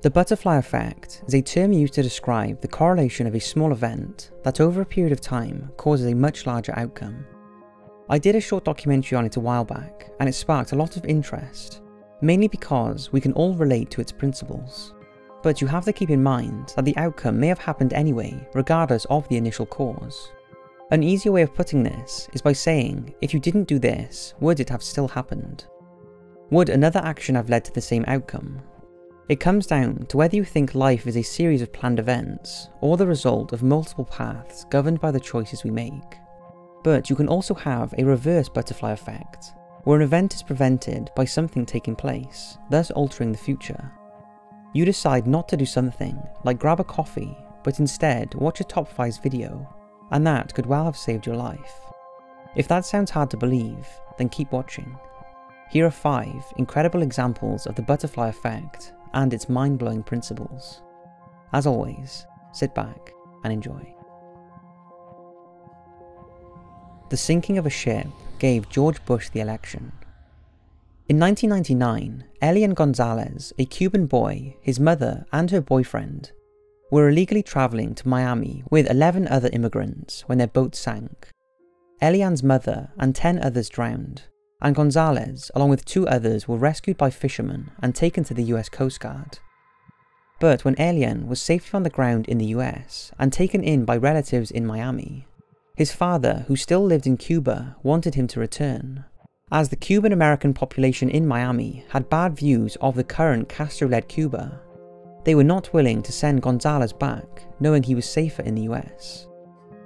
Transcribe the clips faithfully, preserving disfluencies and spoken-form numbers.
The butterfly effect is a term used to describe the correlation of a small event that over a period of time causes a much larger outcome. I did a short documentary on it a while back, and it sparked a lot of interest, mainly because we can all relate to its principles. But you have to keep in mind that the outcome may have happened anyway, regardless of the initial cause. An easier way of putting this is by saying, if you didn't do this, would it have still happened? Would another action have led to the same outcome? It comes down to whether you think life is a series of planned events, or the result of multiple paths governed by the choices we make. But you can also have a reverse butterfly effect, where an event is prevented by something taking place, thus altering the future. You decide not to do something, like grab a coffee, but instead watch a top fives video, and that could well have saved your life. If that sounds hard to believe, then keep watching. Here are five incredible examples of the butterfly effect and its mind-blowing principles. As always, sit back and enjoy. The sinking of a ship gave George Bush the election. In nineteen ninety-nine, Elian Gonzalez, a Cuban boy, his mother and her boyfriend, were illegally traveling to Miami with eleven other immigrants when their boat sank. Elian's mother and ten others drowned, and Gonzalez, along with two others, were rescued by fishermen and taken to the U S Coast Guard. But when Elian was safely on the ground in the U S and taken in by relatives in Miami, his father, who still lived in Cuba, wanted him to return, as the Cuban-American population in Miami had bad views of the current Castro-led Cuba. They were not willing to send Gonzalez back, knowing he was safer in the U S.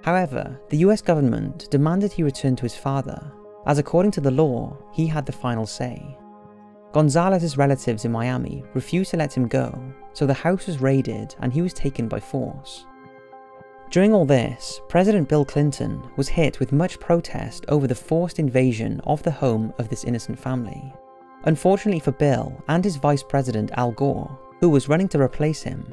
However, the U S government demanded he return to his father, as according to the law, he had the final say. Gonzalez's relatives in Miami refused to let him go, so the house was raided and he was taken by force. During all this, President Bill Clinton was hit with much protest over the forced invasion of the home of this innocent family. Unfortunately for Bill and his Vice President Al Gore, who was running to replace him,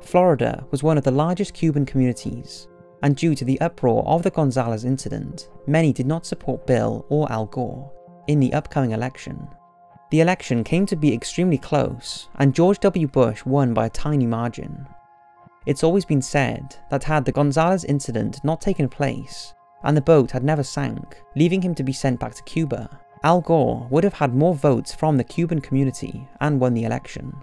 Florida was one of the largest Cuban communities, and due to the uproar of the Gonzalez incident, many did not support Bill or Al Gore in the upcoming election. The election came to be extremely close, and George W. Bush won by a tiny margin. It's always been said that had the Gonzalez incident not taken place, and the boat had never sank, leaving him to be sent back to Cuba, Al Gore would have had more votes from the Cuban community and won the election.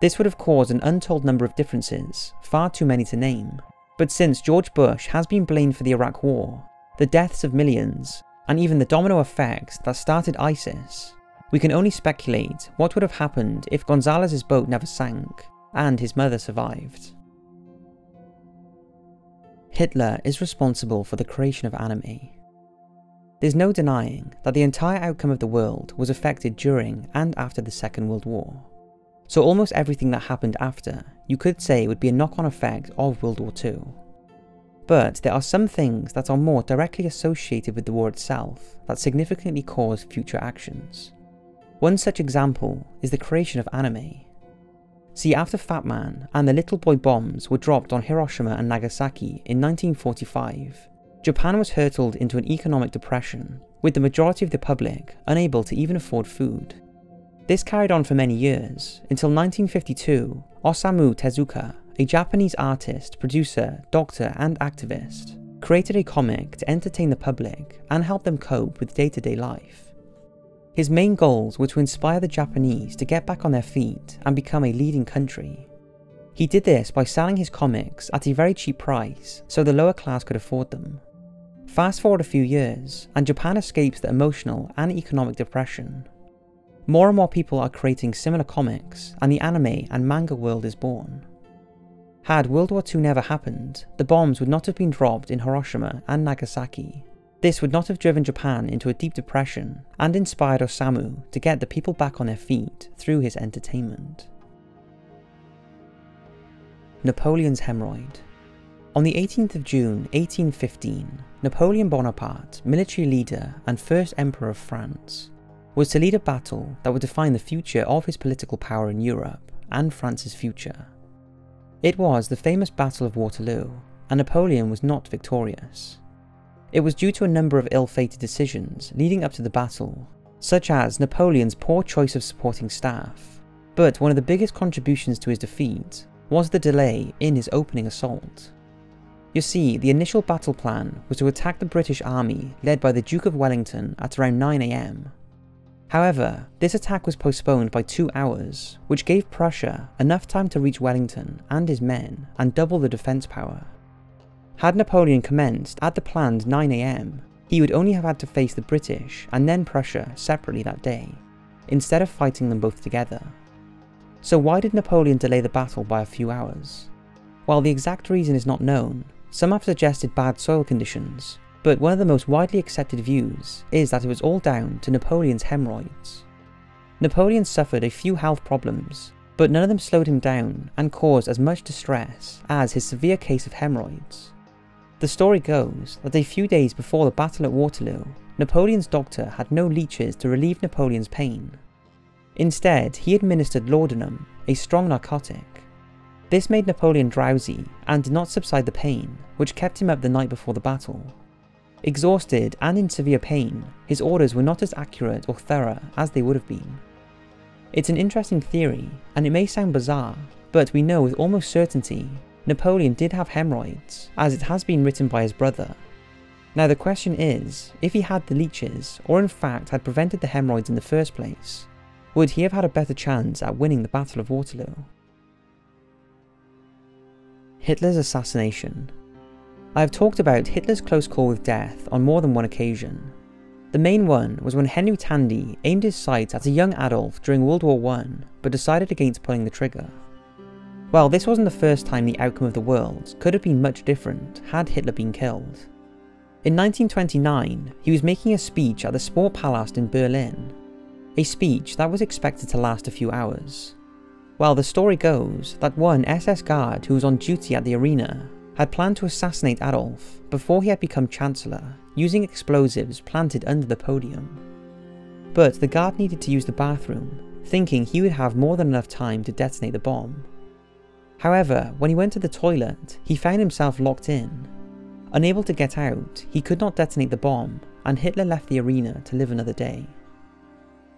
This would have caused an untold number of differences, far too many to name. But since George Bush has been blamed for the Iraq War, the deaths of millions, and even the domino effect that started ISIS, we can only speculate what would have happened if Gonzalez's boat never sank, and his mother survived. Hitler is responsible for the creation of anime. There's no denying that the entire outcome of the world was affected during and after the Second World War. So almost everything that happened after, you could say would be a knock-on effect of World War Two. But there are some things that are more directly associated with the war itself that significantly cause future actions. One such example is the creation of anime. See, after Fat Man and the Little Boy bombs were dropped on Hiroshima and Nagasaki in nineteen forty-five, Japan was hurtled into an economic depression, with the majority of the public unable to even afford food. This carried on for many years, until nineteen fifty-two, Osamu Tezuka, a Japanese artist, producer, doctor and activist, created a comic to entertain the public and help them cope with day-to-day life. His main goals were to inspire the Japanese to get back on their feet and become a leading country. He did this by selling his comics at a very cheap price so the lower class could afford them. Fast forward a few years, and Japan escapes the emotional and economic depression. More and more people are creating similar comics, and the anime and manga world is born. Had World War Two never happened, the bombs would not have been dropped in Hiroshima and Nagasaki. This would not have driven Japan into a deep depression, and inspired Osamu to get the people back on their feet through his entertainment. Napoleon's hemorrhoid. On the eighteenth of June, eighteen fifteen, Napoleon Bonaparte, military leader and first emperor of France, was to lead a battle that would define the future of his political power in Europe and France's future. It was the famous Battle of Waterloo, and Napoleon was not victorious. It was due to a number of ill-fated decisions leading up to the battle, such as Napoleon's poor choice of supporting staff, But one of the biggest contributions to his defeat was the delay in his opening assault. You see, the initial battle plan was to attack the British army led by the Duke of Wellington at around nine a m. However, this attack was postponed by two hours, which gave Prussia enough time to reach Wellington and his men and double the defence power. Had Napoleon commenced at the planned nine a m, he would only have had to face the British and then Prussia separately that day, instead of fighting them both together. So why did Napoleon delay the battle by a few hours? While the exact reason is not known, some have suggested bad soil conditions, but one of the most widely accepted views is that it was all down to Napoleon's hemorrhoids. Napoleon suffered a few health problems, but none of them slowed him down and caused as much distress as his severe case of hemorrhoids. The story goes that a few days before the battle at Waterloo, Napoleon's doctor had no leeches to relieve Napoleon's pain. Instead, he administered laudanum, a strong narcotic. This made Napoleon drowsy and did not subside the pain, which kept him up the night before the battle. Exhausted and in severe pain, his orders were not as accurate or thorough as they would have been. It's an interesting theory, and it may sound bizarre, but we know with almost certainty Napoleon did have hemorrhoids, as it has been written by his brother. Now the question is, if he had the leeches, or in fact had prevented the hemorrhoids in the first place, would he have had a better chance at winning the Battle of Waterloo? Hitler's assassination. I have talked about Hitler's close call with death on more than one occasion. The main one was when Henry Tandy aimed his sights at a young Adolf during World War One, but decided against pulling the trigger. Well, this wasn't the first time the outcome of the world could have been much different had Hitler been killed. In nineteen twenty-nine, he was making a speech at the Sportpalast in Berlin, a speech that was expected to last a few hours. Well, the story goes that one S S guard who was on duty at the arena had planned to assassinate Adolf before he had become Chancellor, using explosives planted under the podium. But the guard needed to use the bathroom, thinking he would have more than enough time to detonate the bomb. However, when he went to the toilet, he found himself locked in. Unable to get out, he could not detonate the bomb, and Hitler left the arena to live another day.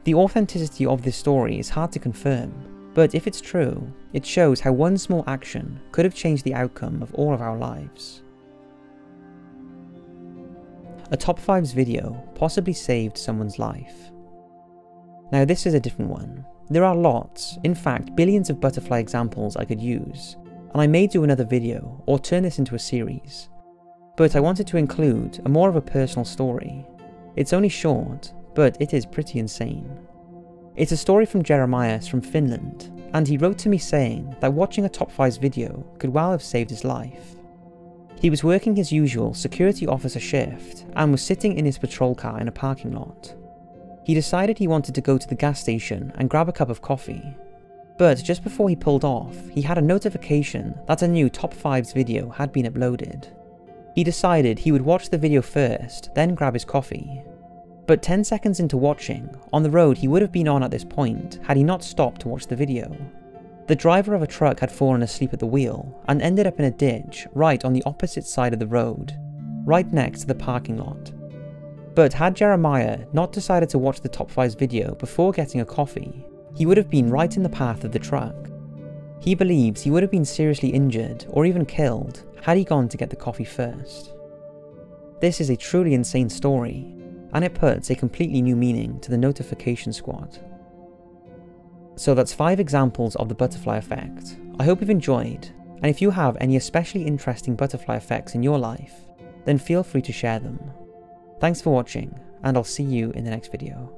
The authenticity of this story is hard to confirm, but if it's true, it shows how one small action could have changed the outcome of all of our lives. A top fives video possibly saved someone's life. Now this is a different one. There are lots, in fact billions of butterfly examples I could use, and I may do another video or turn this into a series. But I wanted to include a more of a personal story. It's only short, but it is pretty insane. It's a story from Jeremiah from Finland, and he wrote to me saying that watching a top fives video could well have saved his life. He was working his usual security officer shift and was sitting in his patrol car in a parking lot. He decided he wanted to go to the gas station and grab a cup of coffee. But just before he pulled off, he had a notification that a new top fives video had been uploaded. He decided he would watch the video first, then grab his coffee. But ten seconds into watching, on the road he would have been on at this point had he not stopped to watch the video. The driver of a truck had fallen asleep at the wheel and ended up in a ditch right on the opposite side of the road, right next to the parking lot. But had Jeremiah not decided to watch the top fives video before getting a coffee, he would have been right in the path of the truck. He believes he would have been seriously injured or even killed had he gone to get the coffee first. This is a truly insane story, and it puts a completely new meaning to the notification squad. So that's five examples of the butterfly effect. I hope you've enjoyed, and if you have any especially interesting butterfly effects in your life, then feel free to share them. Thanks for watching, and I'll see you in the next video.